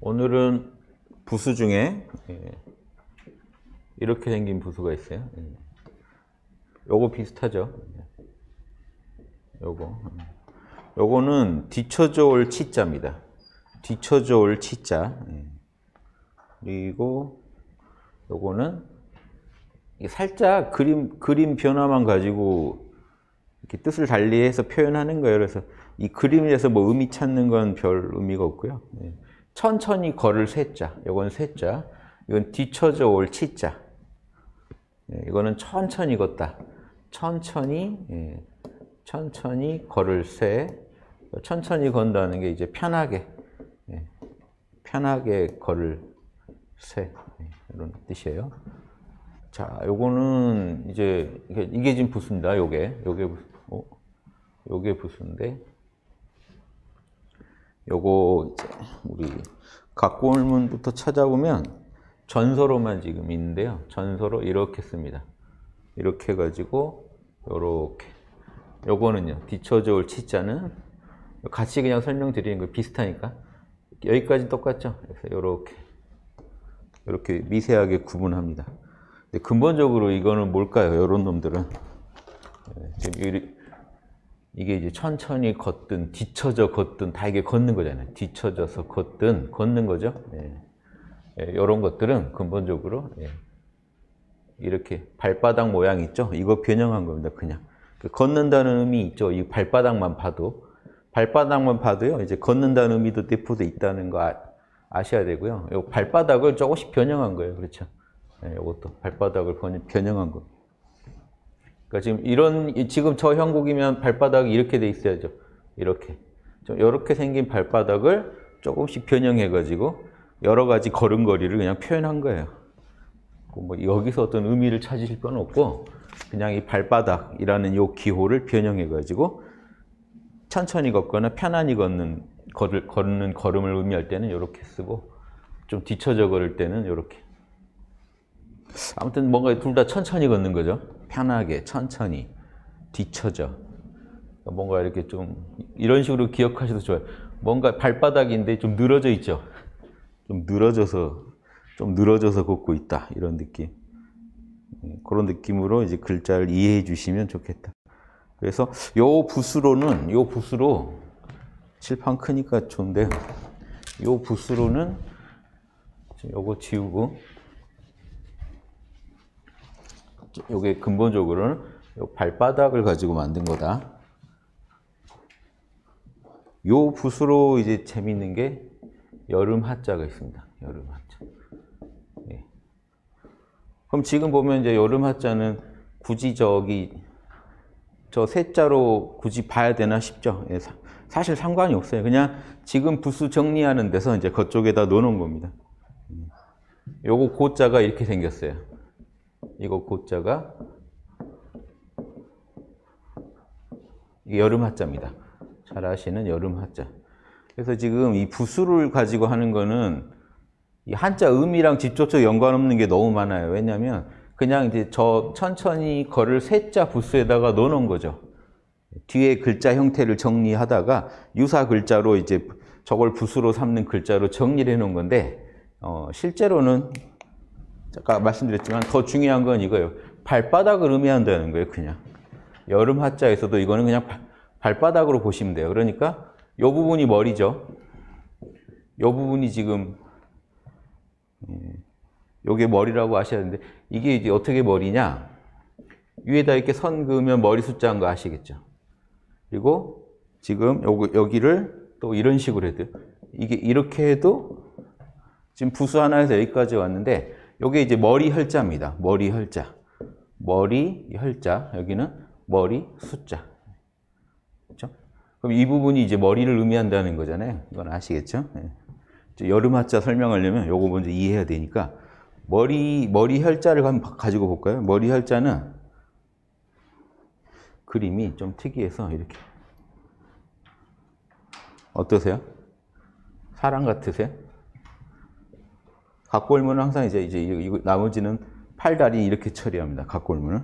오늘은 부수 중에 이렇게 생긴 부수가 있어요. 요거 비슷하죠. 요거는 뒤쳐져 올 치자입니다. 뒤쳐져 올 치자. 그리고 요거는 살짝 그림 변화만 가지고 이렇게 뜻을 달리해서 표현하는 거예요. 그래서 이 그림에서 뭐 의미 찾는 건 별 의미가 없고요. 천천히 걸을 쇠자, 요건 쇠자, 이건 뒤쳐져 올 치자. 이거는 천천히 걷다. 천천히, 천천히 걸을 쇠. 천천히 건다는 게 이제 편하게, 편하게 걸을 쇠. 이런 뜻이에요. 자, 요거는 이제, 이게 지금 부수입니다. 요게 부수인데. 요거 이제 우리 각골문부터 찾아보면 전서로만 지금 있는데요. 전서로 이렇게 씁니다. 이렇게 해가지고 요렇게. 요거는요. 뒤쳐져 올 치자는 같이 그냥 설명드리는 거 비슷하니까 여기까지 똑같죠. 그래서 요렇게 이렇게 미세하게 구분합니다. 근데 근본적으로 이거는 뭘까요? 요런 놈들은 지금 이게 이제 천천히 걷든, 뒤쳐져 걷든, 다 이게 걷는 거잖아요. 뒤쳐져서 걷든, 걷는 거죠. 이런 것들은 근본적으로 이렇게 발바닥 모양 있죠? 이거 변형한 겁니다, 그냥. 걷는다는 의미 있죠? 이 발바닥만 봐도. 발바닥만 봐도요, 이제 걷는다는 의미도 내포돼 있다는 거 아셔야 되고요. 요 발바닥을 조금씩 변형한 거예요, 그렇죠? 이것도 발바닥을 변형한 겁니다. 그러니까 지금 저 형국이면 발바닥이 이렇게 돼 있어야죠. 이렇게. 좀 이렇게 생긴 발바닥을 조금씩 변형해가지고 여러 가지 걸음걸이를 그냥 표현한 거예요. 뭐 여기서 어떤 의미를 찾으실 건 없고 그냥 이 발바닥이라는 요 기호를 변형해가지고 천천히 걷거나 편안히 걷는 걸음을 의미할 때는 이렇게 쓰고 좀 뒤쳐져 걸을 때는 이렇게. 아무튼 뭔가 둘 다 천천히 걷는 거죠. 편하게, 천천히, 뒤쳐져. 뭔가 이렇게 좀 이런 식으로 기억하셔도 좋아요. 뭔가 발바닥인데 좀 늘어져 있죠. 좀 늘어져서 걷고 있다. 이런 느낌. 그런 느낌으로 이제 글자를 이해해 주시면 좋겠다. 그래서 요 부수로 칠판 크니까 좋은데 요 부수로는 요거 지우고 요게 근본적으로는 요 발바닥을 가지고 만든 거다. 요 붓으로 이제 재밌는 게 여름 하자가 있습니다. 여름 하자. 예. 그럼 지금 보면 이제 여름 하자는 굳이 저 셋자로 굳이 봐야 되나 싶죠. 예. 사실 상관이 없어요. 그냥 지금 부수 정리하는 데서 이제 그쪽에다 넣어놓은 겁니다. 요거 고자가 이렇게 생겼어요. 이거 고자가 여름 하자입니다. 잘 아시는 여름 하자. 그래서 지금 이 부수를 가지고 하는 거는 이 한자 음이랑 직접적 연관없는 게 너무 많아요. 왜냐하면 그냥 이제 저 천천히 걸을 셋자 부수에다가 넣어놓은 거죠. 뒤에 글자 형태를 정리하다가 유사 글자로 이제 저걸 부수로 삼는 글자로 정리를 해놓은 건데 실제로는 아까 말씀드렸지만 더 중요한 건 이거예요. 발바닥을 의미한다는 거예요, 그냥. 여름 하자에서도 이거는 그냥 발바닥으로 보시면 돼요. 그러니까 이 부분이 머리죠. 이 부분이 지금 이게 머리라고 아셔야 되는데 이게 이제 어떻게 머리냐. 위에다 이렇게 선 그으면 머리 숫자인 거 아시겠죠. 그리고 지금 여기를 또 이런 식으로 해도 이게 이렇게 해도 지금 부수 하나에서 여기까지 왔는데 요게 이제 머리 혈자입니다. 머리 혈자. 머리 혈자. 여기는 머리 숫자. 그렇죠? 그럼 이 부분이 이제 머리를 의미한다는 거잖아요. 이건 아시겠죠? 예. 여름 하자 설명하려면 요거 먼저 이해해야 되니까 머리 혈자를 한번 가지고 볼까요? 머리 혈자는 그림이 좀 특이해서 이렇게. 어떠세요? 사람 같으세요? 각골문은 항상 이제 이거 나머지는 팔다리 이렇게 처리합니다. 각골문은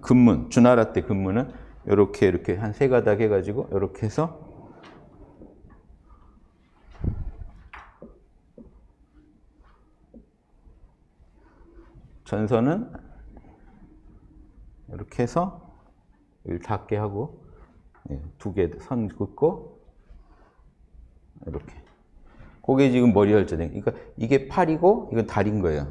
근문 주나라 때 근문은 이렇게 한 세 가닥 해가지고 이렇게 해서 전선은 이렇게 해서 여기 닿게 하고, 예, 두 개 선 긋고 이렇게. 그게 지금 머리 열자된. 그러니까 이게 팔이고 이건 다리인 거예요.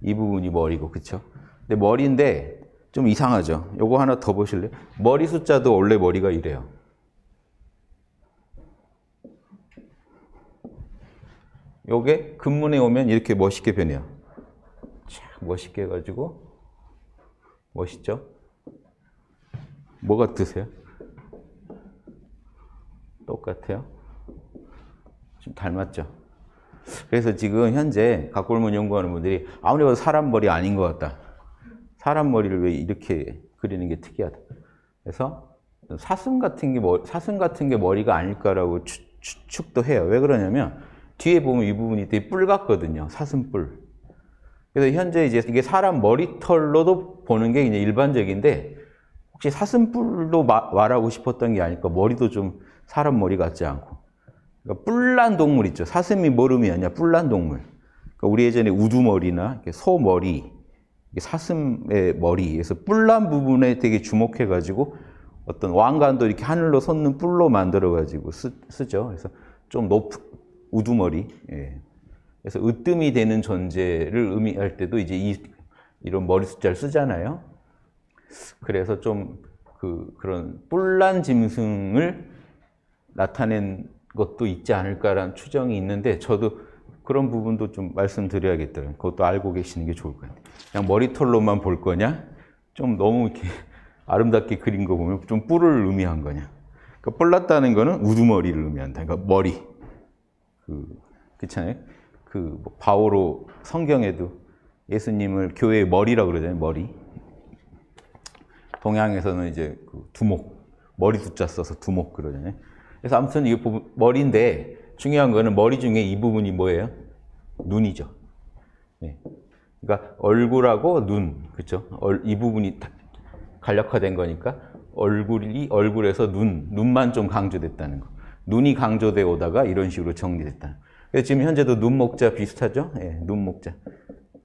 이 부분이 머리고, 그렇죠? 근데 머리인데 좀 이상하죠. 요거 하나 더 보실래요? 머리 숫자도 원래 머리가 이래요. 요게 근문에 오면 이렇게 멋있게 변해요. 촥 멋있게 해가지고 멋있죠? 뭐가 뜨세요? 똑같아요. 좀 닮았죠? 그래서 지금 현재 곽골문 연구하는 분들이 아무리 봐도 사람 머리 아닌 것 같다. 사람 머리를 왜 이렇게 그리는 게 특이하다. 그래서 사슴 같은 게 머리가 아닐까라고 추측도 해요. 왜 그러냐면 뒤에 보면 이 부분이 되게 뿔 같거든요. 사슴뿔. 그래서 현재 이제 이게 사람 머리털로도 보는 게 이제 일반적인데, 혹시 사슴뿔로 말하고 싶었던 게 아닐까. 머리도 좀 사람 머리 같지 않고. 그러니까 뿔난 동물 있죠. 사슴이 모름이 아니라 뿔난 동물. 그러니까 우리 예전에 우두머리나 소머리, 사슴의 머리, 그래서 뿔난 부분에 되게 주목해가지고 어떤 왕관도 이렇게 하늘로 솟는 뿔로 만들어가지고 쓰죠. 그래서 좀 높은 우두머리. 예. 그래서 으뜸이 되는 존재를 의미할 때도 이제 이런 머리 숫자를 쓰잖아요. 그래서 좀 그런 뿔난 짐승을 나타낸 것도 있지 않을까라는 추정이 있는데, 저도 그런 부분도 좀 말씀드려야겠더라고요. 그것도 알고 계시는 게 좋을 것 같아요. 그냥 머리털로만 볼 거냐? 좀 너무 이렇게 아름답게 그린 거 보면 좀 뿔을 의미한 거냐? 그러니까 뿔났다는 거는 우두머리를 의미한다. 그러니까 머리. 그렇잖아요. 뭐 바오로 성경에도 예수님을 교회의 머리라고 그러잖아요. 머리. 동양에서는 이제 두목. 머리 숫자 써서 두목 그러잖아요. 그래서 아무튼 이게 머리인데, 중요한 거는 머리 중에 이 부분이 뭐예요? 눈이죠. 네. 그러니까 얼굴하고 눈, 그렇죠? 이 부분이 간략화된 거니까 얼굴에서 눈만 좀 강조됐다는 거. 눈이 강조되어 오다가 이런 식으로 정리됐다는 거. 그래서 지금 현재도 눈목자 비슷하죠? 예, 눈목자.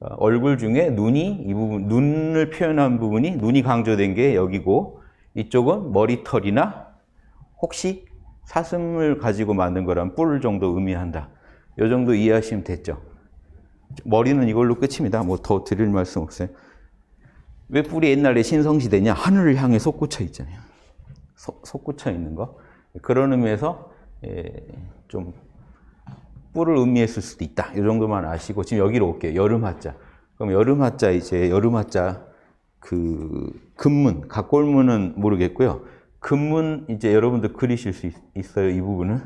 얼굴 중에 눈이 이 부분, 눈을 표현한 부분이, 눈이 강조된 게 여기고, 이쪽은 머리털이나 혹시 사슴을 가지고 만든 거란 뿔 정도 의미한다. 요 정도 이해하시면 됐죠. 머리는 이걸로 끝입니다. 뭐 더 드릴 말씀 없어요. 왜 뿔이 옛날에 신성시대냐? 하늘을 향해 솟구쳐 있잖아요. 솟구쳐 있는 거. 그런 의미에서 좀 뿔을 의미했을 수도 있다. 이 정도만 아시고 지금 여기로 올게요. 여름하자. 그럼 여름하자, 이제 여름하자 근문, 곽골문은 모르겠고요. 근문 이제 여러분들 그리실 수 있어요. 이 부분은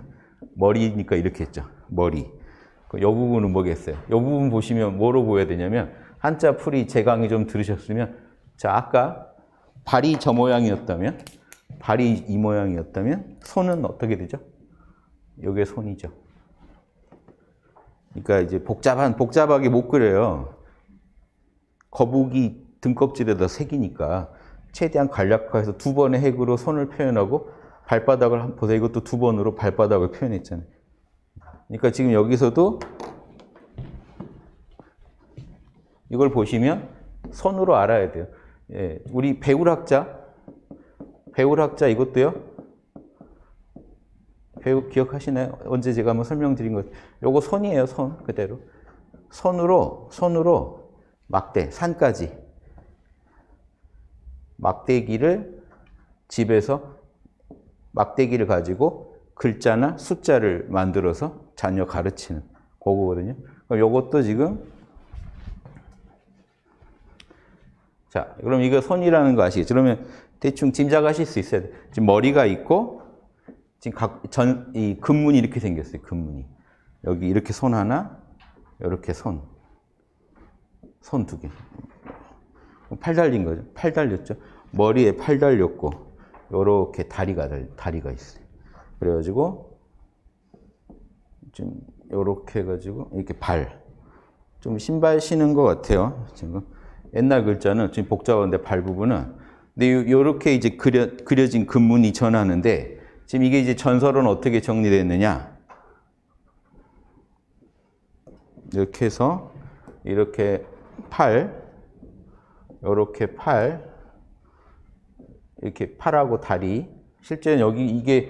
머리니까 이렇게 했죠. 머리. 이 부분은 뭐겠어요? 이 부분 보시면 뭐로 보여야 되냐면, 한자 풀이 제 강의 좀 들으셨으면, 자 아까 발이 저 모양이었다면, 발이 이 모양이었다면 손은 어떻게 되죠? 이게 손이죠. 그러니까 이제 복잡하게 못 그려요. 거북이 등껍질에다 새기니까 최대한 간략화해서 두 번의 핵으로 손을 표현하고, 발바닥을 보세요. 이것도 두 번으로 발바닥을 표현했잖아요. 그러니까 지금 여기서도 이걸 보시면 손으로 알아야 돼요. 예, 우리 배울학자 이것도요. 기억하시나요? 언제 제가 한번 설명드린 것. 요거 손이에요. 손 그대로. 손으로 막대, 산까지. 막대기를 가지고 글자나 숫자를 만들어서 자녀 가르치는 거거든요. 그럼 요것도 지금, 자, 그럼 이거 손이라는 거 아시겠죠? 그러면 대충 짐작하실 수 있어야 돼요. 지금 머리가 있고, 지금 이 근문이 이렇게 생겼어요. 근문이. 여기 이렇게 손 하나, 이렇게 손 두 개. 팔 달린 거죠. 팔 달렸죠. 머리에 팔 달렸고, 요렇게 다리가 있어요. 그래가지고, 지금 요렇게 해가지고, 이렇게 발. 좀 신발 신은 것 같아요. 지금 옛날 글자는 지금 복잡한데, 발 부분은. 근데 요렇게 이제 그려진 근문이 전하는데, 지금 이게 이제 전설은 어떻게 정리됐느냐. 이렇게 해서, 이렇게 팔, 이렇게 팔, 이렇게 팔하고 다리. 실제는 여기 이게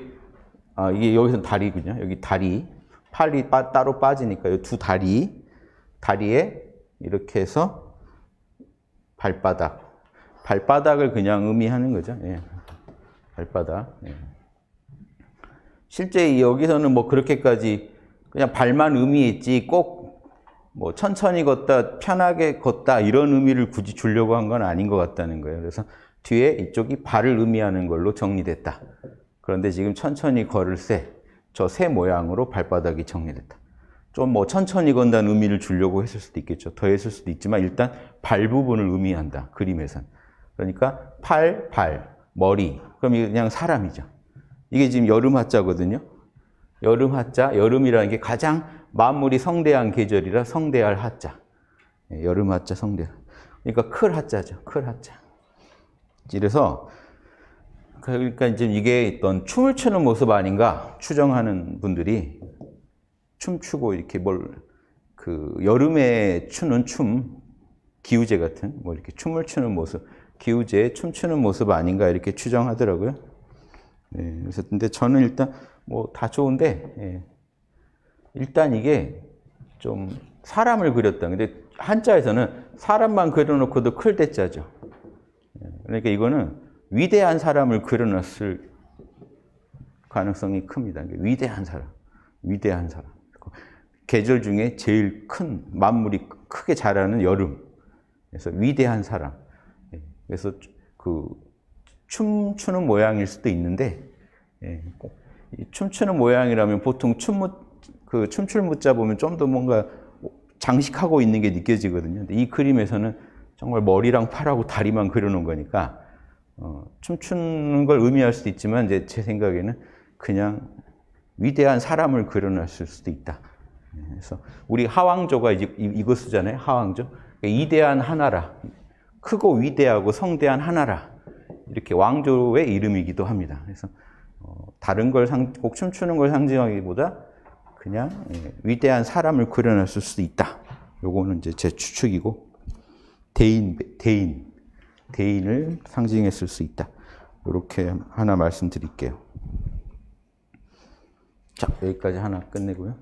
이게 여기서는 다리군요. 여기 다리, 팔이 따로 빠지니까 이 두 다리, 다리에 이렇게 해서 발바닥, 발바닥을 그냥 의미하는 거죠. 예. 발바닥. 예. 실제 여기서는 뭐 그렇게까지 그냥 발만 의미했지 꼭 뭐 천천히 걷다, 편하게 걷다 이런 의미를 굳이 주려고 한 건 아닌 것 같다는 거예요. 그래서 뒤에 이쪽이 발을 의미하는 걸로 정리됐다. 그런데 지금 천천히 걸을 새, 저 새 모양으로 발바닥이 정리됐다. 좀 뭐 천천히 건다는 의미를 주려고 했을 수도 있겠죠. 더 했을 수도 있지만 일단 발 부분을 의미한다. 그림에선. 그러니까 팔, 발, 머리. 그럼 이게 그냥 사람이죠. 이게 지금 여름 하자거든요. 여름 하자, 여름이라는 게 가장 만물이 성대한 계절이라 성대할 하자. 여름 하자, 성대. 그러니까 클 하자죠. 클 하자. 이래서 그러니까 지금 이게 어떤 춤을 추는 모습 아닌가 추정하는 분들이 춤추고 이렇게 여름에 추는 춤, 기우제 같은 뭐 이렇게 춤을 추는 모습, 기우제에 춤추는 모습 아닌가 이렇게 추정하더라고요. 네, 그래서 근데 저는 일단 뭐 다 좋은데 예. 일단 이게 좀 사람을 그렸다. 근데 한자에서는 사람만 그려놓고도 클 대자죠. 그러니까 이거는 위대한 사람을 그려놨을 가능성이 큽니다. 위대한 사람, 위대한 사람. 계절 중에 제일 큰 만물이 크게 자라는 여름. 그래서 위대한 사람. 그래서 그 춤추는 모양일 수도 있는데 춤추는 모양이라면 보통 춤출 묻자 보면 좀 더 뭔가 장식하고 있는 게 느껴지거든요. 근데 이 그림에서는 정말 머리랑 팔하고 다리만 그려놓은 거니까 춤추는 걸 의미할 수도 있지만 제 생각에는 그냥 위대한 사람을 그려놨을 수도 있다. 그래서 우리 하왕조가 이제 이거 쓰잖아요. 하왕조. 그러니까 이대한 하나라. 크고 위대하고 성대한 하나라. 이렇게 왕조의 이름이기도 합니다. 그래서 다른 걸 꼭 춤추는 걸 상징하기보다 그냥 위대한 사람을 그려놨을 수도 있다. 요거는 이제 제 추측이고 대인을 상징했을 수 있다. 이렇게 하나 말씀드릴게요. 자, 여기까지 하나 끝내고요.